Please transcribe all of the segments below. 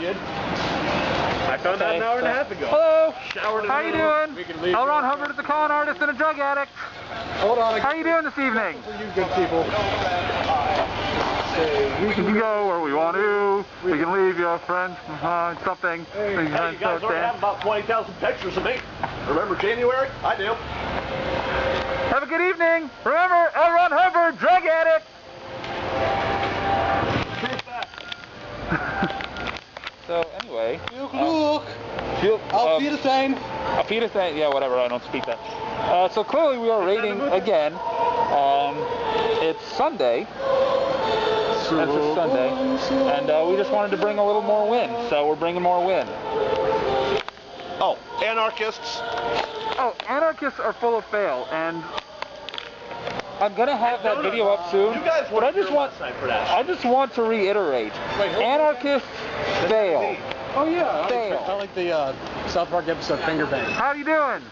did. I found out an hour and a half ago. Hello. Showered. How you doing? We can leave. L. Ron Hubbard is a con artist and a drug addict. Hold on. How you doing this evening? For you good people. We can go where we want to. We can leave your friends something. Hey, you guys already have about 20,000 pictures of me. Remember January? I do. Have a good evening. Remember, L. Ron Hubbard, drug addict. So anyway, Auf Wiedersehen. Yeah, whatever. I don't speak that. So clearly we are raiding again. It's Sunday. That's a Sunday, and we just wanted to bring a little more wind, so we're bringing more wind. Oh, anarchists! Oh, anarchists are full of fail, and I'm gonna have that video up soon. You guys, but I just want to reiterate: anarchists fail. Oh yeah, fail. I like the South Park episode Finger Bang. How you doing?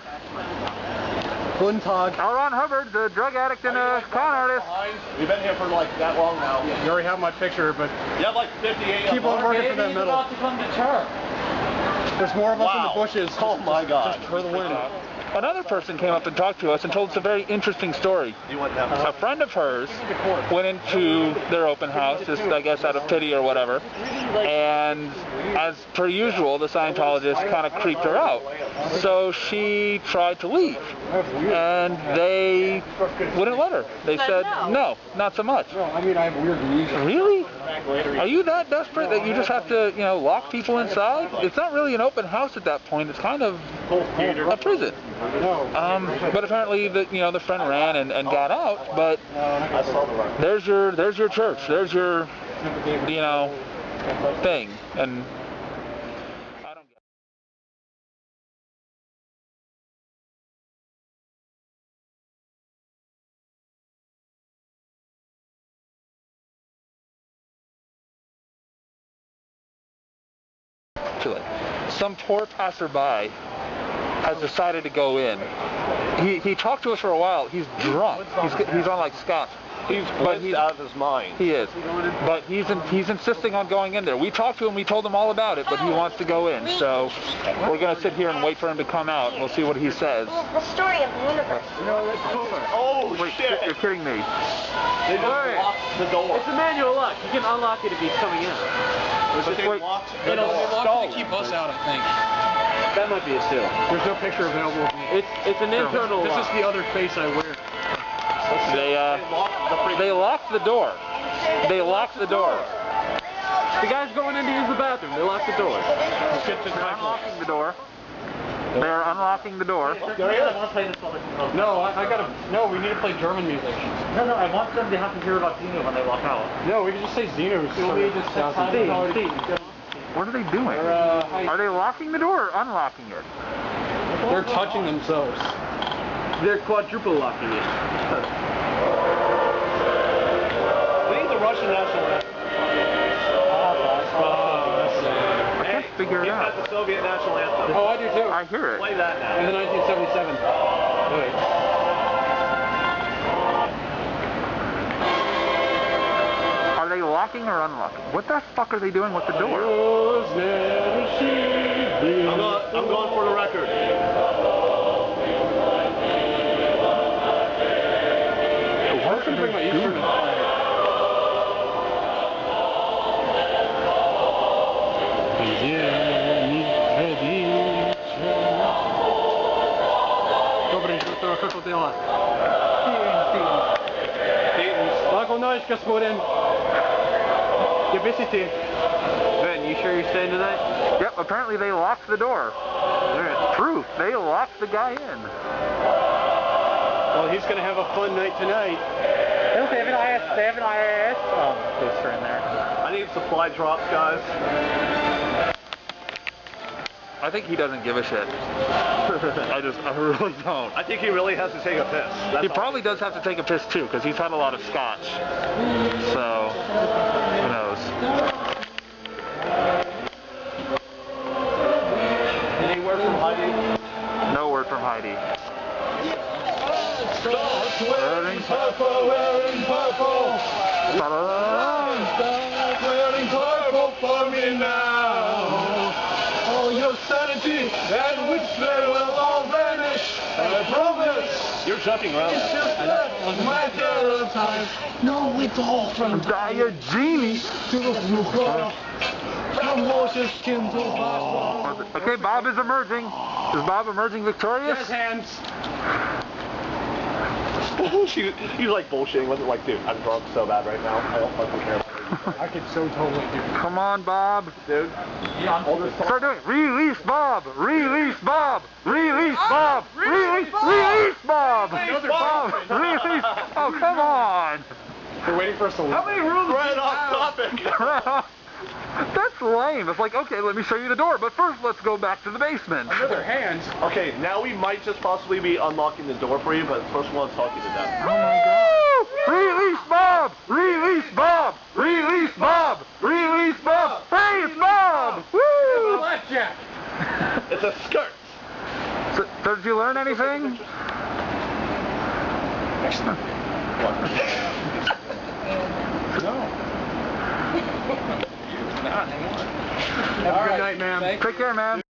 Guten Tag. L. Ron Hubbard, the drug addict and a con artist. You've been here for like that long now. Yeah. You already have my picture, but you have like 58. Keep on working for that middle. About to come to term. There's more of us in the bushes. Oh my God! Just for the window. Another person came up and talked to us and told us a very interesting story. A friend of hers went into their open house, just I guess out of pity or whatever, and as per usual, the Scientologists kind of creeped her out. So she tried to leave, and they wouldn't let her. They said, no, not so much. Really? Are you that desperate that you just have to, you know, lock people inside? It's not really an open house at that point. It's kind of a prison. But apparently, the friend ran and got out. But there's your church. There's your, thing. And. Some poor passerby has decided to go in. He talked to us for a while. He's drunk. He's on like scotch. He's out of his mind. He is. But he's insisting on going in there. We talked to him. We told him all about it, but he wants to go in. So we're going to sit here and wait for him to come out. We'll see what he says. The story of the universe. Oh, shit. You're kidding me. They just locked the door. It's a manual lock. You can unlock it if he's coming in. It'll keep us out, I think. That might be a seal. There's no picture available of me. It's an internal lock. This is the other face I wear. They locked the door. They locked the door. The guy's going in to use the bathroom. They locked the door. They're unlocking the door. They're unlocking the door. No, we need to play German music. No, I want them to have to hear about Zeno when they walk out. No, we can just say Zeno. What are they doing? Are they locking the door or unlocking it? They're touching themselves. They're quadruple locking it. We need the Russian national anthem. Figure it out. The Soviet national anthem. Oh, I do too. I hear it. Play that now. In the 1977. Wait. Are they locking or unlocking? What the fuck are they doing with the door? I'm going for the record. What are they doing? Ben, you sure you're staying tonight? Yep, apparently they locked the door. There's proof. They locked the guy in. Well, he's going to have a fun night tonight. They have an IS. They have an IIS. Oh, those are in there. I need supply drops, guys. I think he doesn't give a shit. I really don't. I think he really has to take a piss. He probably does have to take a piss too, because he's had a lot of scotch. So, who knows? Any word from Heidi? No word from Heidi. Stop wearing purple, wearing purple. Stop wearing purple for me now. insanity, and which they will all vanish. I promise. You're jumping around. It's just that matter of time. No withdrawal from Diogenes to the floor. Okay, Bob is emerging. Is Bob emerging victorious? His hands. He was like bullshitting. He wasn't like, dude, I'm drunk so bad right now. I don't fucking care. I could so totally do it. Come on, Bob. Dude. Yeah, start doing it. Release Bob. Release Bob. Release Bob. Release Bob. Release Bob. Release Bob. Release. Oh, come on. They're waiting for us to leave. How many rooms? Right off topic. That's lame. It's like, okay, let me show you the door, but first let's go back to the basement. Another hand. Okay, now we might just possibly be unlocking the door for you, but first we'll talk you to death. Oh my god. Release Bob! Release Bob! Release Bob! Release Bob! Hey, it's Bob! Woo! It's a blackjack. It's a skirt. So did you learn anything? Excellent. No. Have a good night, man. Take care, man.